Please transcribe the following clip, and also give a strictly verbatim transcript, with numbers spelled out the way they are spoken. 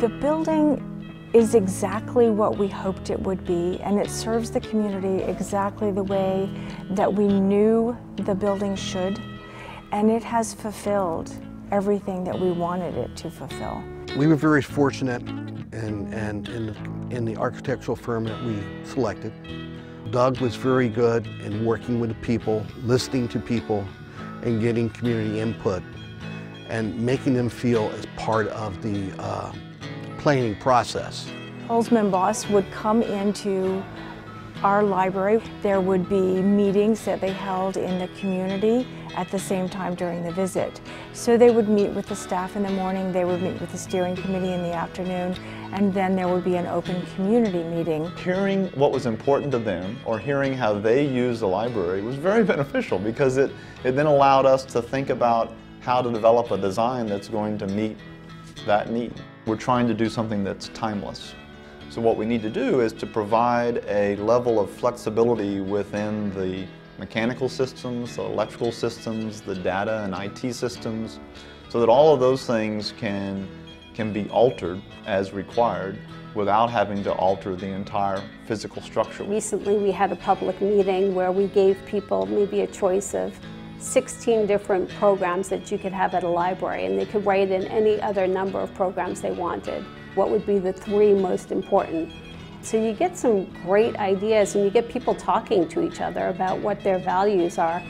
The building is exactly what we hoped it would be, and it serves the community exactly the way that we knew the building should, and it has fulfilled everything that we wanted it to fulfill. We were very fortunate in, in, in, in the architectural firm that we selected. Doug was very good in working with people, listening to people, and getting community input, and making them feel as part of the uh, planning process. Holzman Moss would come into our library. There would be meetings that they held in the community at the same time during the visit. So they would meet with the staff in the morning, they would meet with the steering committee in the afternoon, and then there would be an open community meeting. Hearing what was important to them, or hearing how they used the library, was very beneficial, because it, it then allowed us to think about how to develop a design that's going to meet that need. We're trying to do something that's timeless. So what we need to do is to provide a level of flexibility within the mechanical systems, the electrical systems, the data and I T systems, so that all of those things can, can be altered as required without having to alter the entire physical structure. Recently we had a public meeting where we gave people maybe a choice of sixteen different programs that you could have at a library, and they could write in any other number of programs they wanted. What would be the three most important? So you get some great ideas, and you get people talking to each other about what their values are.